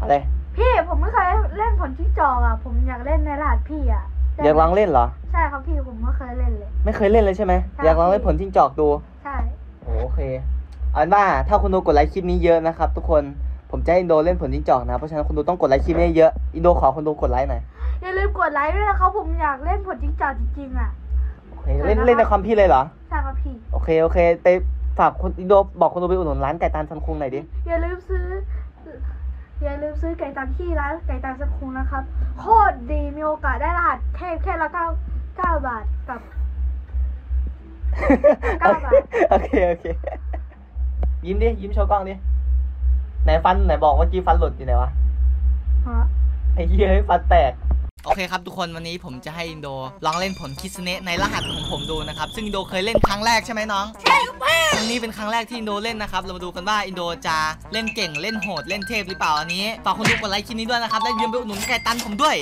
อะไรพี่ผมไม่เคยเล่นผลที่จออ่ะผมอยากเล่นในรหัสพี่อ่ะอยากลองเล่นเหรอใช่ครับพี่ผมไม่เคยเล่นเลยไม่เคยเล่นเลยใช่ไหมอยากลองเล่นผลจิ้งจอกดูใช่โอเคเอาเป็นว่าถ้าคุณดูกดไลค์คลิปนี้เยอะนะครับทุกคนผมจะให้อินโดเล่นผลจิ้งจอกนะเพราะฉะนั้นคุณดูต้องกดไลค์คลิปนี้เยอะอินโดขอคุณดูกดไลค์หน่อยอย่าลืมกดไลค์ด้วยนะครับผมอยากเล่นผลจิ้งจอกจริงๆอ่ะเล่นในความพี่เลยเหรอใช่ครับพี่โอเคไปฝากคุณอินโดบอกคุณดูไปอุดหนุนร้านไก่ตาลซันคุงหน่อยดิอย่าลืมซื้อไก่ตาลที่ร้านไก่ตาลซันคุงนะครับโคตรดีมีโอกาสได้รหัสเทพแค่ละ9 บาทกับ9 บาทโอเคยิ้มดิยิ้มโชว์กล้องดิไหนฟันไหนบอกว่ากี้ฟันหลุดอยู่ไหนวะไอ้เหี้ยฟันแตกโอเคครับทุกคนวันนี้ผมจะให้อินโดลองเล่นผลคิสเนะในรหัสของผมดูนะครับซึ่งอินโดเคยเล่นครั้งแรกใช่ไหมน้องใช่ครับวันนี้เป็นครั้งแรกที่อินโดเล่นนะครับเรามาดูกันว่าอินโดจะเล่นเก่งเล่นโหดเล่นเทพหรือเปล่าอันนี้ฝากคนดูกดไลค์คลิปนี้ด้วยนะครับและยืมไปอุดหนุนไก่ตันผมด้วย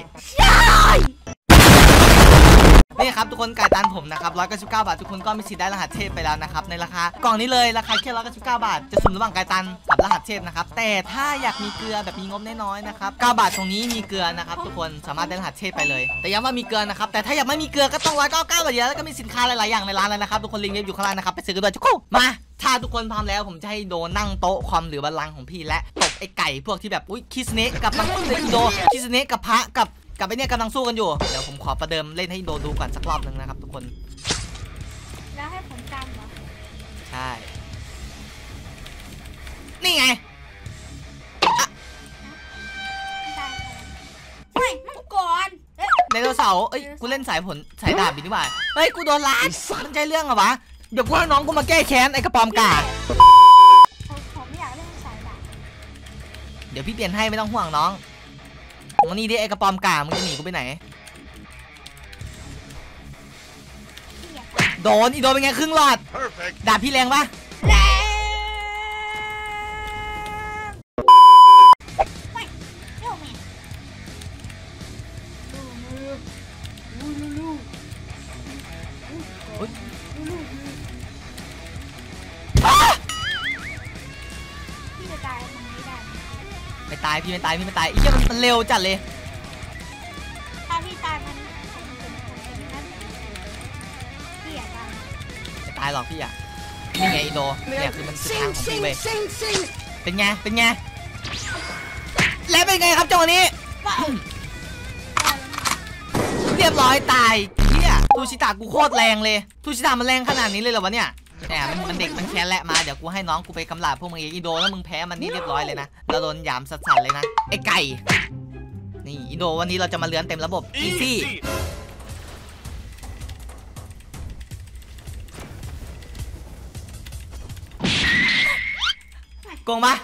นี่ครับทุกคนไก่ตันผมนะครับ199 บาททุกคนก็มีสิทธิ์ได้รหัสเทพไปแล้วนะครับในราคากล่องนี้เลยราคาแค่199 บาทจะสุ่มระหว่างไก่ตันกับรหัสเทพนะครับแต่ถ้าอยากมีเกลือแบบมีงบน้อยๆนะครับ9 บาทตรงนี้มีเกลือนะครับทุกคนสามารถได้รหัสเทพไปเลยแต่ย้ำว่ามีเกลือนะครับแต่ถ้าอยากไม่มีเกลือก็ต้อง199 บาทเดียวแล้วก็มีสินค้าหลายๆอย่างในร้านเลยนะครับทุกคนลิงก์เว็บอยู่ข้างล่างนะครับไปซื้อกันด้วยทุกคนมาถ้าทุกคนพร้อมแล้วผมจะให้โดนั่งโต๊ะคอมหรือบัลลังก์ของพี่และตบไอ้ไก่พวกที่แบบอุ๊ยคิสเนะกับมังกรอินโดคิสเนะกับพระกับไอ้เนี่ยกำลังสู้กันอยู่เดี๋ยวผมขอประเดิมเล่นให้โดดูก่อนสักรอบหนึ่งนะครับทุกคนแล้วให้ผมจำเหรอใช่นี่ไงไม่มันก่อนในตัวเสาเอ้ยกูเล่นสายผลสายดาบบินดีกว่าเฮ้ยกูโดนล้านมันใจเรื่องเหรอวะเดี๋ยวกูให้น้องกูมาแก้แค้นไอ้กระปอมกาผมไม่อยากเล่นสายดาบเดี๋ยวพี่เปลี่ยนให้ไม่ต้องห่วงน้องวันนี้ดิไอ้กระปอมกามึงจะหนีกูไปไหนโดนอีโดนเป็นไงครึ่งหลอดด่าพี่แรงปะแรงพี่ไม่ตายไอ้เหี้ยมันเร็วจัดเลยถ้าพี่ตายมันพี่อะตายไม่ตายหรอกพี่อะนี่ไงอินโดเนี่ยคือมันสุดทางของพี่เว้ยเป็นไงแล้วเป็นไงครับจังหวะนี้เรียบร้อยตายเหี้ยทูชิตะกูโคตรแรงเลยทูชิตะมันแรงขนาดนี้เลยเหรอวะเนี่ยแหมมันเด็กมันแค้นแหละมาเดี๋ยวกูให้น้องกูไปกำลาบพวกมึงเองอินโดแล้วมึงแพ้มันนี่เรียบร้อยเลยนะเราโดนยามสัสๆเลยนะไอ้ไก่นี่อินโดวันนี้เราจะมาเลื้อนเต็มระบบอีซี่โกงปะ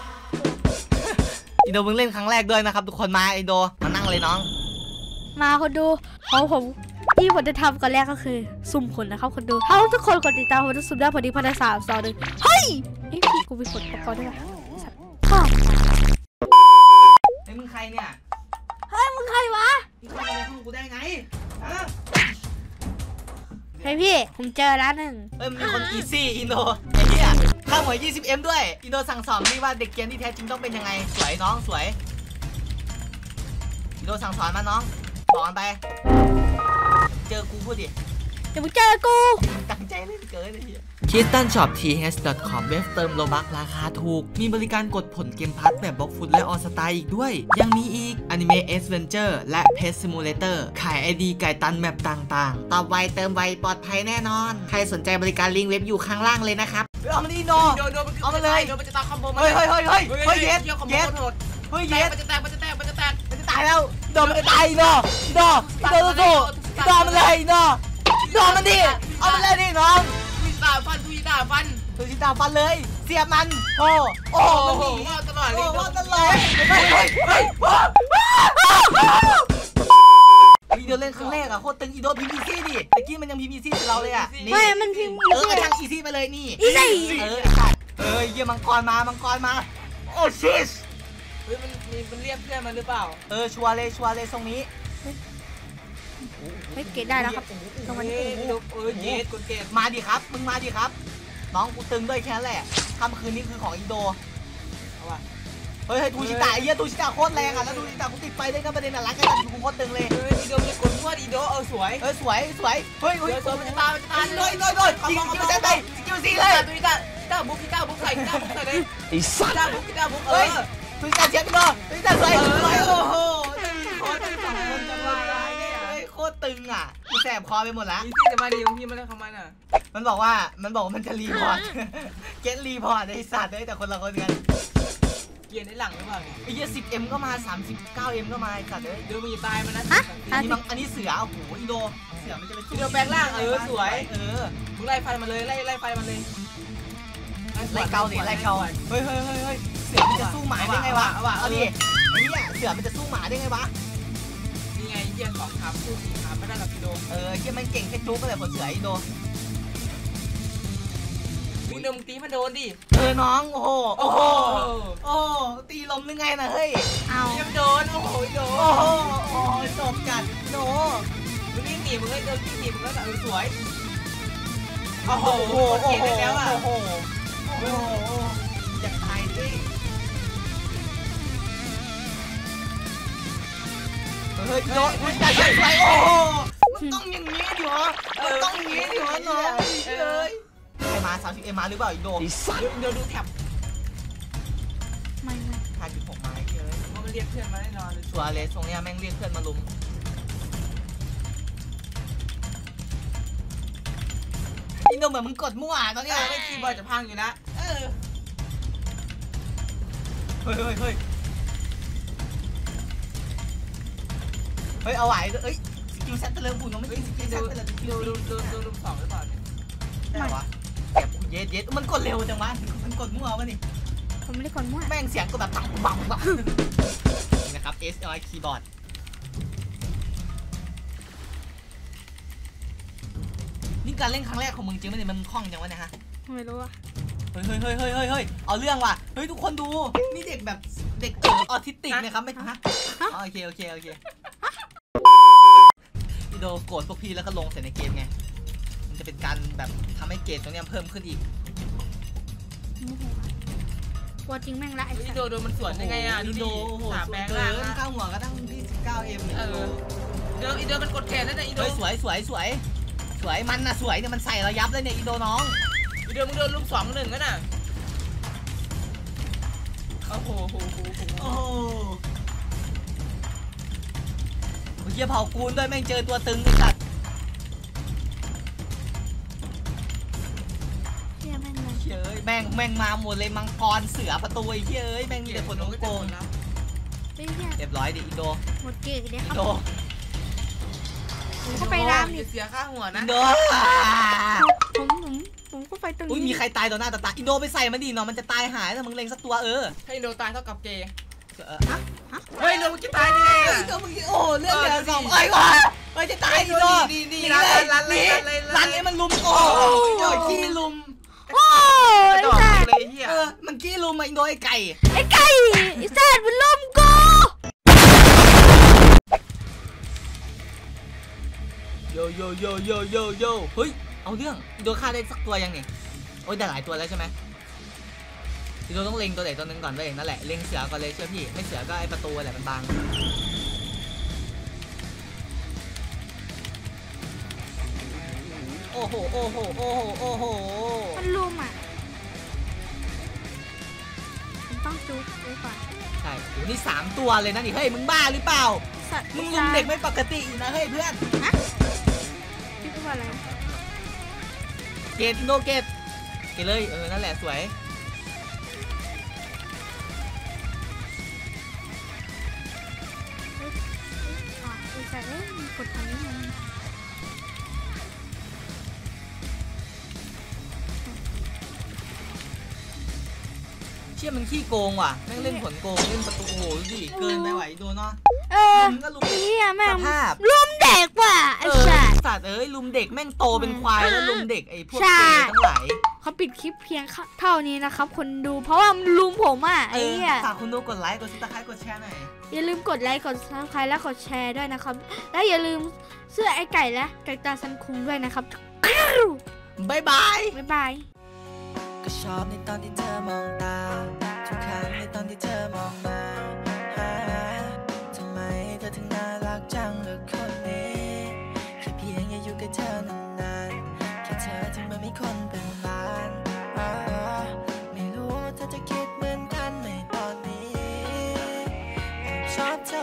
อินโดมึงเล่นครั้งแรกด้วยนะครับทุกคนมาอินโดมานั่งเลยน้องมาคนดูผมที่ผมจะทำก่อนแรกก็คือสุ่มผลนะครับคนดูถ้าทุกคนกดติดตามผมจะสุ่มได้ผลดี1,321เฮ้ยนี่พี่กูมีผลประกอบด้วยสัตว์ข้าไอ้มึงใครเนี่ยเฮ้ยมึงใครวะมึงเข้ามาในห้องกูได้ไงเฮ้ยพี่ผมเจอแล้ว1มีคนอีซี่อินโดไอ้เนี่ยข้าวหวย20Mด้วยอินโดสั่งสอนนี่ว่าเด็กเกรียนที่แท้จริงต้องเป็นยังไงสวยน้องสวยอินโดสั่งสอนมาน้องสอนไปเจอกูพูดดิเดี๋ยวมึงเจอกูตั้งใจเล่นเกินเลยKistanshopth.com เว็บเติมโลบัคราคาถูกมีบริการกดผลเกมพัทแบบบล็อกฟุตและออสไตล์อีกด้วยยังมีอีก Anime Adventure และ Pet Simulator ขาย ID ไก่ตันแมปต่างๆตอบไวเติมไวปลอดภัยแน่นอนใครสนใจบริการลิงก์เว็บอยู่ข้างล่างเลยนะครับเอามาดิโนเอามาเลยมันจะตายคอมโบมันเฮ้ยเย็ดมันจะแตกมันจะตายแล้วโดนมันจะตายโดนมันเลยเนาะโดนมันดิเอามันเลยดิน้องทูชิตาฟันเลยเสียบมันโอ้โหว่าตลอดเลยอีโดเล่นครั้งแรกอะโคตรตึงอีโดพิมพ์อีซี่ดิตะกี้มันยังพิมพ์อีซี่กับเราเลยอะไม่มันพิมพ์กระชังอีซี่ไปเลยนี่อีซี่เยี่ยมมังกรมาโอ้ชิสเฮ้ยมันเรียบเพื่อนมันหรือเปล่าชัวร์เลยทรงนี้ไม่เกตได้แล้วครับตรงนี้เย็ดกดเกตมาดิครับน้องกูตึงด้วยแค่แหละค่ำคืนนี้คือของอินโดเอาวะ เฮ้ยตูชิตะไอ้เหี้ยตูชิตะโคตรแรงอ่ะแล้วตูชิตะกูติดไปได้ก็ประเด็นน่ะรักกันจัดกูโคตรตึงเลยอีโดมันกดพวดอีโดเออสวยเออสวยสวยเฮ้ยมันจะตายมันจะตายโดนยิงมันจะตายยิงมันสิเลยตูชิตะบุกใส่เลยไอ้สัตว์บุกเฮ้ยตูชิตะเช็ดโดตูชิตะสวยโอ้โหโคตรตึงโคตรตึงอ่ะกูแสบคอไปหมดละพี่จะมาดีของพี่มาเล่นคอมมันอ่ะมันบอกว่ามันจะรีพอร์ตเก็ตรีพอร์ตไอ้สัตว์เลยแต่คนละคนกันเย็นได้หลังหรือเปล่าเนี่ยไอ้เหี้ย 10M ก็มา 39M ก็มาจัดเลยเดี๋ยวมีตายมันนะอันนี้เสือโอ้โหอีโดเสือมันจะเป็นเสือแปลงร่างเออสวยเออมึงไล่ไฟมันเลยไล่ไฟมันเลยไล่เกาดิไล่เกาเฮ้ยเสือมันจะสู้หมาได้ไงวะเอาดิไอ้เหี้ยเสือมันจะสู้หมาได้ไงวะนี่ไงเหี้ยสองขาสู้สี่ขาไม่ได้หรอกอีโดเออเหี้ยมันเก่งแค่จุ๊บก็เลยผลเสืออีโดมึงโดนตีมันโดนดิเออน้องโอ้โหตีลมหรือไงนะเฮ้ยเอายังโดนโอ้โหจบจัดโดนมึงวิ่งหนีมึงเลยเดินวิ่งหนีมึงแล้วแบบสวยโอ้โหเก่งได้แล้วอ่ะโอ้โหอยากตายดิเฮ้ยโดนมึงจะใส่ไฟโอ้โหมันต้องอย่างนี้ดิวะมันต้องอย่างนี้ดิวะน้องเลยไอมา30เอมาหรือเปล่าอีโดนเดี๋ยวดูแถบไม่ขาดอยู่6ไม้เลยว่ามันเรียกเพื่อนมาแน่นอนชัวร์เลยตรงเนี้ยแม่งเรียกเพื่อนมาลุมอีโดนเหมือนมึงกดมั่วตอนนี้ไม่คีย์บอร์ดจะพังอยู่นะเฮ้ยเอาไหวเอ้ยสกิลเซ็ตเริ่มบุญน้องไม่สกิลเซ็ตเริ่มดูลุม2หรือเปล่าเนี่ยได้วะเย็ดมันกดเร็วจังวะมันกดมั่ววะนี่ผมไม่ได้กดมั่วแม่งเสียงก็แบบปังนะครับ SLI Keyboard นี่การเล่นครั้งแรกของมึงจริงไหมเนี่ยมันคล่องจังวะเนี่ยฮะไม่รู้อะเฮ้ยเอาเรื่องว่ะเฮ้ยทุกคนดูนี่เด็กแบบเด็กออทิสติกนะครับไม่ฮะโอเควิดีโอโกรธพวกพี่แล้วก็ลงใส่ในเกมไงจะเป็นการแบบทำให้เกรดตรงนี้เพิ่มขึ้นอีกกลัวจริงแม่งละไอ้โดนมันสวนยังไงอ่ะโดนสามแบงค์ล่างก้าวหัวก็ตั้งที่19Mเอออีโดนมันกดแขนแล้วเนี่ยอีโดนสวยมันนะสวยเนี่ยมันใส่ระยับเลยเนี่ยอีโดน้องอีโดนมึงโดนลุม2-1กันน่ะโอ้โหเฮียเผากูนด้วยแม่งเจอตัวตึงสัตว์แม่งมาหมดเลยมังกรเสือประตูไอ้เหี้ยแม่งมีแต่ผลโกงนะเรียบร้อยดิอินโดหมดเกลือเลยครับอินโดผมก็ไปน้ำอยู่เสียค่าหัวนะอินโดผมก็ไปตรงนี้มีใครตายต่อหน้าต่อตาอินโดไปใส่มันดิเนาะมันจะตายหายถ้ามึงเล็งสักตัวถ้าอินโดตายเท่ากับเกย์เฮ้ยอินโดมึงจะตายยังไงอินโดมึงโอ้เรื่องอะไรสองไอ้วะมันจะตายอินโดนี่รันไอ้มันลุมโอ้ยขี้ลุมโอ้ยไอ้สัตว์มันกี้ลุมมาอินโดไอ้ไก่ไอ้สัตว์มันลุมกูโยเฮ้ยเอาเรื่องอินโดฆ่าได้สักตัวยังเนี่ยโอ้ยแต่หลายตัวแล้วใช่ไหมอินโดต้องเล็งตัวไหนตัวนึงก่อนเลยนั่นแหละเล็งเสือก่อนเลยเชื่อพี่ไม่เสือก็ไอ้ประตูแหละมันบางโอ้โหมันลุมอ่ะมันต้องจุ๊บด้วยก่อนใช่อยู่นี่3ตัวเลยนะนี่เฮ้ยมึงบ้าหรือเปล่ามึงลุมเด็กไม่ปกตินะเฮ้ยเพื่อนฮะคิดว่าอะไรเกตเลยนั่นแหละสวยอ๋ออีกแล้วมีกดทางนี้เชี่ยมันขี้โกงว่ะแม่งเล่นผลโกงเล่นประตูโหดิเกินไปไหวดูเนาะมันก็ลุมเด็กแม่งลุมเด็กว่ะไอ้สัตว์ลุมเด็กแม่งโตเป็นควายแล้วลุมเด็กไอ้พวกเด็กทั้งหลายเขาปิดคลิปเพียงเท่านี้นะครับคนดูเพราะว่ามันลุมผมอ่ะไอ้เนี่ยฝากคุณดูกดไลค์กดซับสไครต์กดแชร์หน่อยอย่าลืมกดไลค์กดซับสไครต์และกดแชร์ด้วยนะครับและอย่าลืมเสื้อไอ้ไก่และไก่ตาซันคุงด้วยนะครับบ๊ายบายก็ชอบในตอนที่เธอมองตาทุกครั้ง ตอนที่เธอมองมาทำไมเธอถึงน่ารักจังเลยคนนี้แค่เพียงอยู่กับเธอนานๆแค่เธอถึงมามีคนเป็นล้านไม่รู้ว่าเธอจะคิดเหมือนกันไหมตอนนี้ชอบเธอ